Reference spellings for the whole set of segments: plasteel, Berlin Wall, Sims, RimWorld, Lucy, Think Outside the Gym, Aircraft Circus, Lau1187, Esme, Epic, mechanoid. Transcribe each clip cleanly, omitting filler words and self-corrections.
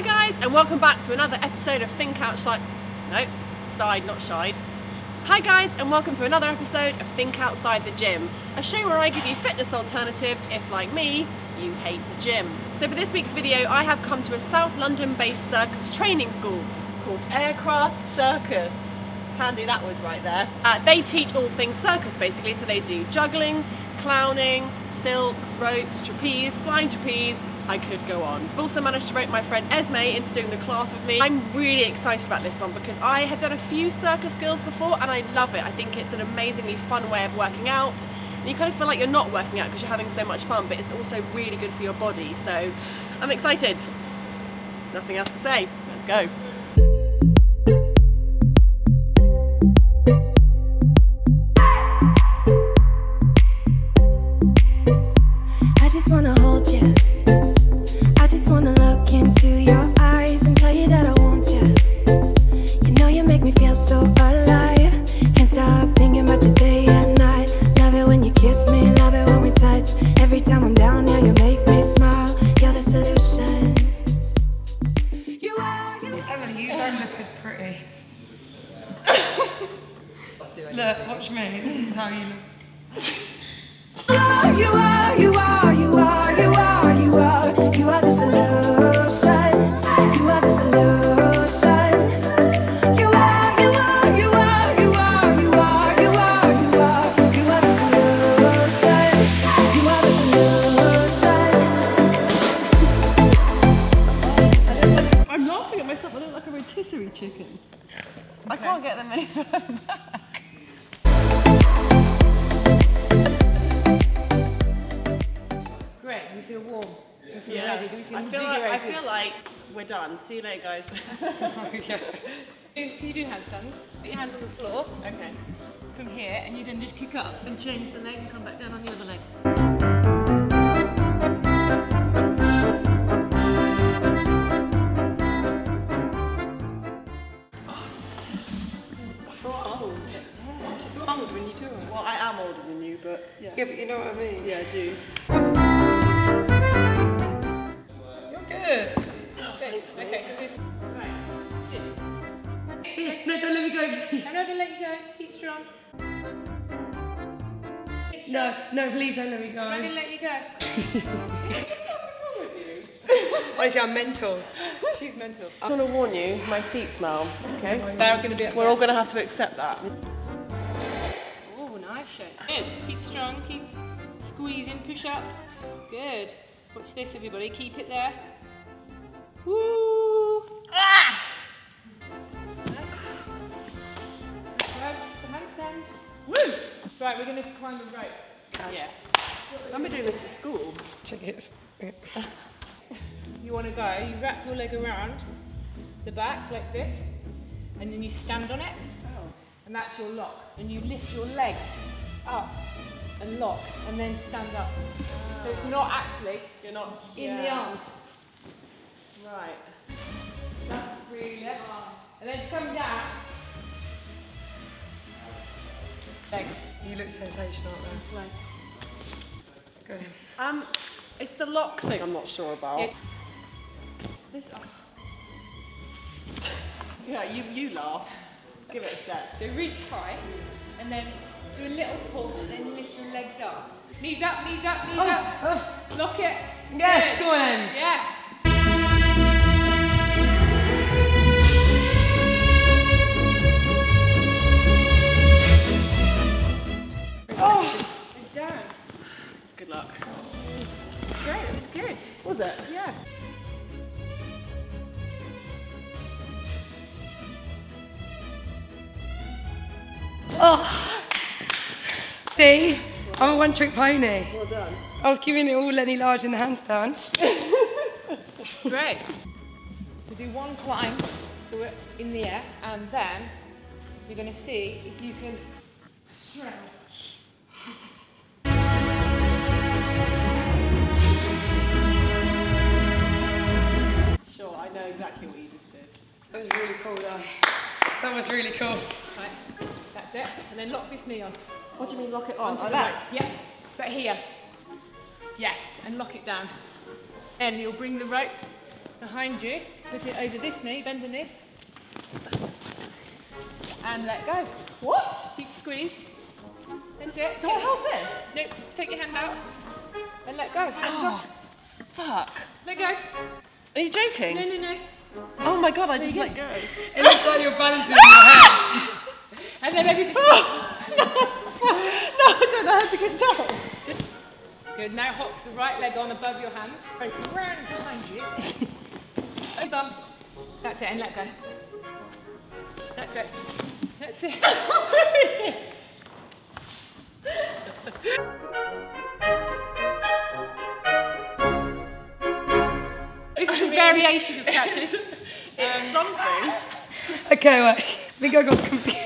Hi guys, and welcome back to another episode of Hi guys, and welcome to another episode of Think Outside the Gym, a show where I give you fitness alternatives if, like me, you hate the gym. So for this week's video, I have come to a South London-based circus training school called Aircraft Circus. Handy that was right there. They teach all things circus basically, so they do juggling, clowning, silks, ropes, trapeze, flying trapeze. I could go on. I've also managed to rope my friend Esme into doing the class with me. I'm really excited about this one because I have done a few circus skills before and I love it. I think it's an amazingly fun way of working out. And you kind of feel like you're not working out because you're having so much fun, but it's also really good for your body. So I'm excited. Nothing else to say. Let's go. Look, watch me. This is how you look. You are, you are, you are, you are, you are, you are the solution. You are the solution. You are, you are, you are, you are, you are, you are, you are, you are the solution. You are the solution. I'm laughing at myself. I look like a rotisserie chicken. I can't get them any further back. Do you feel warm? Do you feel ready? Do you feel invigorated? I feel like we're done. See you later, guys. Okay. Can you do handstands? Put your hands on the floor. Okay. From here, and you're going to just kick up and change the leg and come back down on the other leg. Oh, so old. Yeah. Do you feel old when you do it? Well, I am older than you, but yes. Yeah, but you know what I mean. Yeah, I do. Good. Oh, thanks, okay, so this. Right. Good. No, don't let me go. No, don't let me go. Keep strong. No, no, please don't let me go. I'm not going to let you go. What's wrong with you? Honestly, I'm mental. She's mental. I'm going to warn you, my feet smell. Okay? They're going to be up there. We're all going to have to accept that. Oh, nice shape. Good. Keep strong. Keep squeezing. Push up. Good. Watch this, everybody. Keep it there. Woo! Ah! Handstand. Woo! Right, we're going to climb the rope. Yes. Remember doing this at school. Check it. You want to go, you wrap your leg around the back like this, and then you stand on it. Oh. And that's your lock. And you lift your legs up and lock, and then stand up. Oh. So it's not actually the arms. Right. That's really it. And then come down. Legs. You look sensational, aren't you? Right. Go on. It's the lock thing I'm not sure about. Yeah. This. Yeah, you laugh. Give it a sec. So reach high, and then do a little pull, and then lift your legs up. Knees up, knees up, knees up. Lock it. Yes, go on. Yes. Good luck. Great, it was good. Was it? Yeah. Oh, see, I'm a one-trick pony. Well done. I was giving it all Lenny Large in the handstand. Great. So do one climb, so we're in the air, and then you're going to see if you can stretch. Sure, I know exactly what you just did. That was really cool though. That was really cool. Right, that's it. And then lock this knee on. What do you mean lock it on? Onto the rope. Yeah, but here. Yes, and lock it down. And you'll bring the rope behind you, put it over this knee, bend the knee, and let go. What? Keep squeezed. That's it. Do I hold this? Nope. Take your hand out and let go. Hands off. Fuck. Let go. Are you joking? No, no, no. Oh my god, I just let go. It looks like you're balancing your hands. And then maybe just... No, I don't know how to get down. Good, now hop the right leg on above your hands. Very round behind you. Oh, bump. That's it, and let go. That's it. That's it. This is a variation of catches. It's something. Okay, wait. I think I got confused.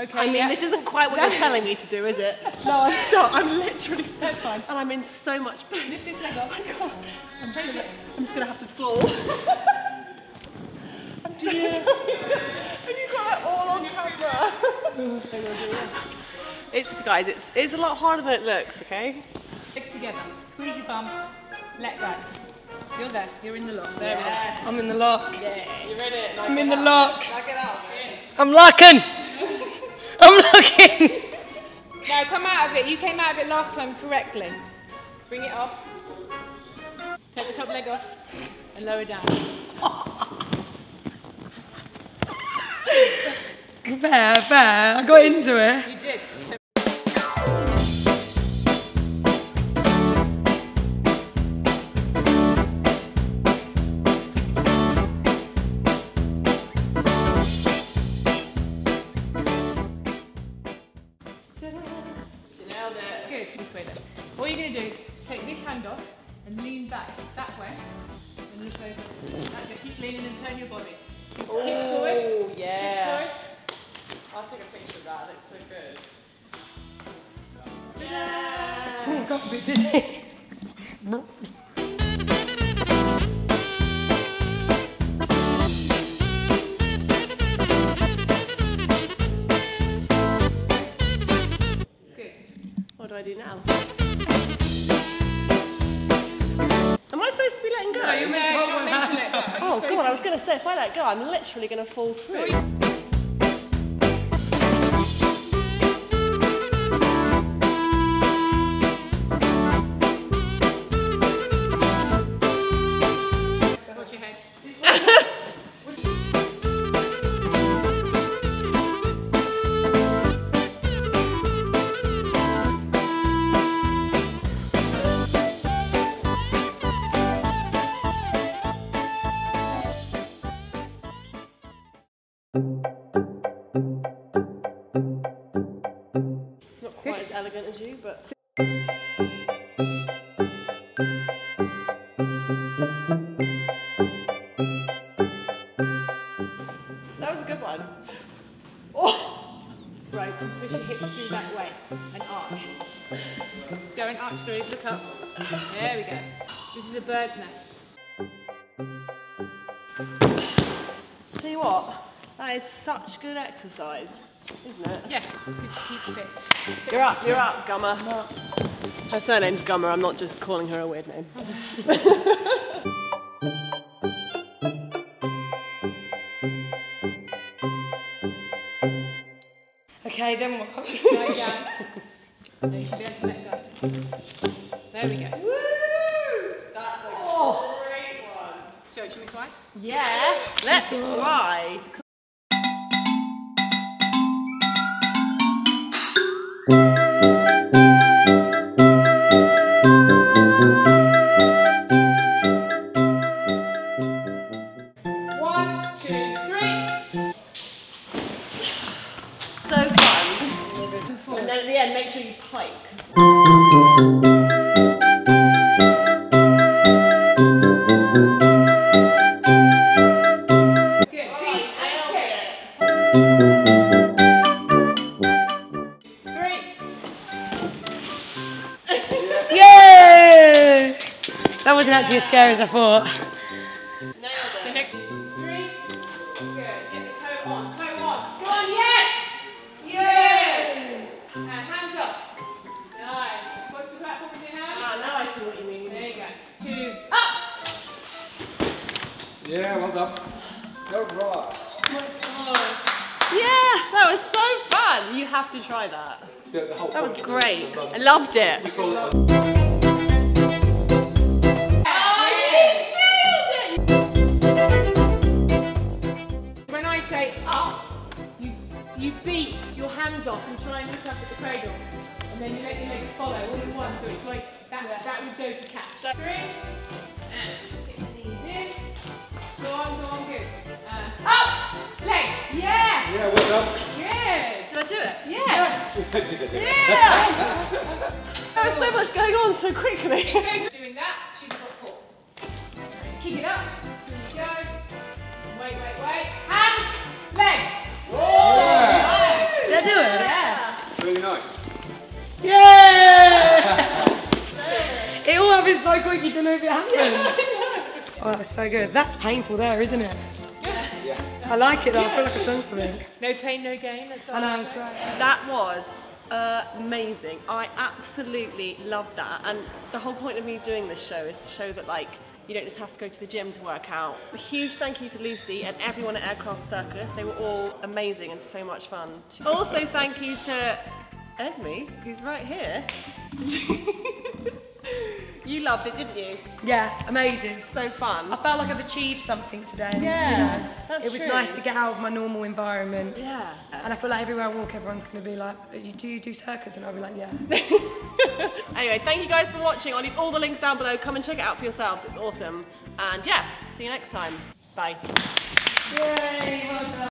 Okay, I mean, this isn't quite what you're telling me to do, is it? No, I'm stuck. I'm literally stuck. That's fine. And I'm in so much pain. Lift this leg up. I can't. I'm just going to have to fall. I'm so sorry. And you got that all on camera. Guys, it's a lot harder than it looks, okay? Legs together. Squeeze your bum. Let go. You're there. You're in the lock. There we go. I'm in the lock. Yeah, you're in it. I'm in the lock. Lock it up. I'm locking. I'm looking! Now come out of it. You came out of it last time correctly. Bring it off. Take the top leg off and lower down. Fair, fair. I got into it. You did. What do I do now? Am I supposed to be letting go? No, you're meant to let go. Oh god, I was going to say, if I let go, I'm literally going to fall through. Hold your head. As you, but that was a good one. Oh, right, push your hips through that way and arch. Go and arch through, look up. There we go. This is a bird's nest. Tell you what, that is such good exercise. Isn't it? Yeah, good to keep fit. You're up, Gummer. Her surname's Gummer, I'm not just calling her a weird name. Okay, then we'll go again. There we go. Woo! That's a great one. So, should we fly? Yeah, let's fly. That wasn't actually as scary as I thought. No, 2, 3. Good. Get the toe on. Toe on. Go on. Yes. Yes. And hands up. Nice. Watch the platform with your hands. Ah, now I see what you mean. There you go. 2. Up. Yeah. Well done. Go right. Yeah, that was so fun. You have to try that. Yeah, the whole that was great. I loved it. When I say up, you beat your hands off and try and look up at the cradle. And then you let your legs follow all in one. So it's like that would go to catch. 3, and get the knees in. Go on, good. Up! Legs! Yes! Yeah, well done. Yeah! Did I do it? Yeah! Did I do it? Yeah! There was so much going on so quickly. Doing that, she's got 4. Kick it up. Here we go. Wait. Hands! Legs! Whoa! Yeah. Nice. Did I do it? Yeah! Really nice. Yeah! It all happened so quick you don't know if it happened. Oh, that was so good. That's painful there, isn't it? Yeah. I like it though. I feel like I've done something. No pain, no gain. That's all I know, that's right. That was amazing. I absolutely loved that. And the whole point of me doing this show is to show that, like, you don't just have to go to the gym to work out. A huge thank you to Lucy and everyone at Aircraft Circus. They were all amazing and so much fun. Also, thank you to Esme, who's right here. You loved it, didn't you? Yeah, amazing. So fun. I felt like I've achieved something today. Yeah, you know, that's true. It was nice to get out of my normal environment. Yeah. And I feel like everywhere I walk, everyone's going to be like, do you do circus? And I'll be like, yeah. Anyway, thank you guys for watching. I'll leave all the links down below. Come and check it out for yourselves. It's awesome. And yeah, see you next time. Bye. Yay, well done.